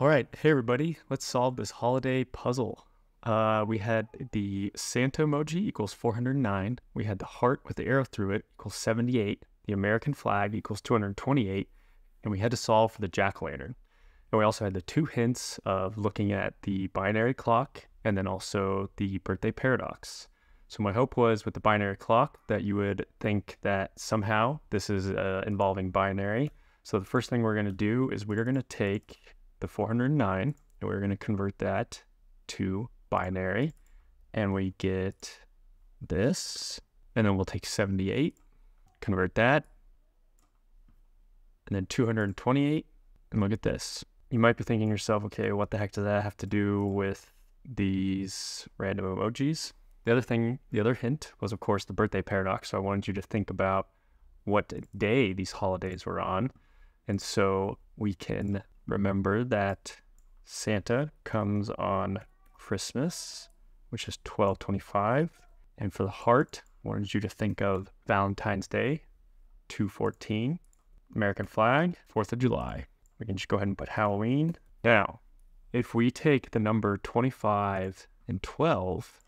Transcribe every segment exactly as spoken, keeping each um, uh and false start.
All right, hey everybody, let's solve this holiday puzzle. Uh, we had the Santa emoji equals four hundred nine. We had the heart with the arrow through it equals seventy-eight. The American flag equals two hundred twenty-eight. And we had to solve for the jack-o'-lantern. And we also had the two hints of looking at the binary clock and then also the birthday paradox. So my hope was with the binary clock that you would think that somehow this is uh, involving binary. So the first thing we're going to do is we're going to take the four hundred nine and we're going to convert that to binary, and we get this, and then we'll take seventy-eight, convert that, and then two hundred twenty-eight, and we'll get this. You might be thinking to yourself, okay, what the heck does that have to do with these random emojis? The other thing, the other hint was, of course, the birthday paradox. So I wanted you to think about what day these holidays were on. And so we can remember that Santa comes on Christmas, which is twelve twenty-five. And for the heart, I wanted you to think of Valentine's Day, two fourteen. American flag, fourth of July. We can just go ahead and put Halloween. Now, if we take the number twenty-five and twelve,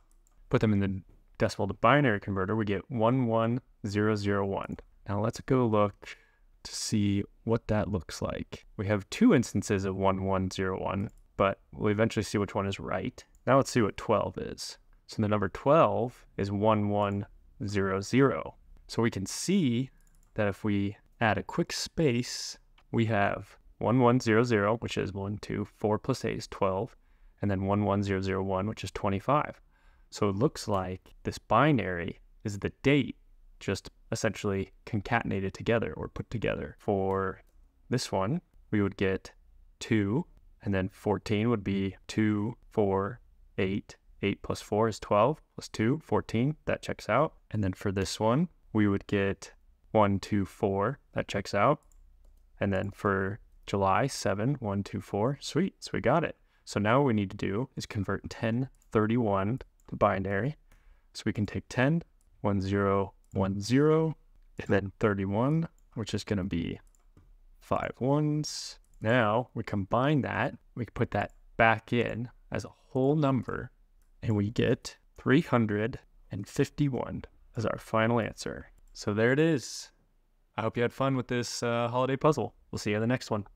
put them in the decimal to binary converter, we get one one zero zero one. Now let's go look to see what that looks like. We have two instances of one one zero one, but we'll eventually see which one is right. Now let's see what twelve is. So the number twelve is one one zero zero. So we can see that if we add a quick space, we have one one zero zero, which is one, two, four plus eight is twelve, and then one one zero zero one, which is twenty-five. So it looks like this binary is the date just essentially concatenated together or put together. For this one, we would get two, and then fourteen would be two, four, eight. eight plus four is twelve, plus two, fourteen. That checks out. And then for this one, we would get one, two, four. That checks out. And then for July, seven, one, two, four. Sweet. So we got it. So now what we need to do is convert ten thirty-one binary. So we can take ten, one, zero, one, zero, and then thirty-one, which is going to be five ones. Now we combine that, we can put that back in as a whole number, and we get three hundred fifty-one as our final answer. So there it is. I hope you had fun with this uh, holiday puzzle. We'll see you in the next one.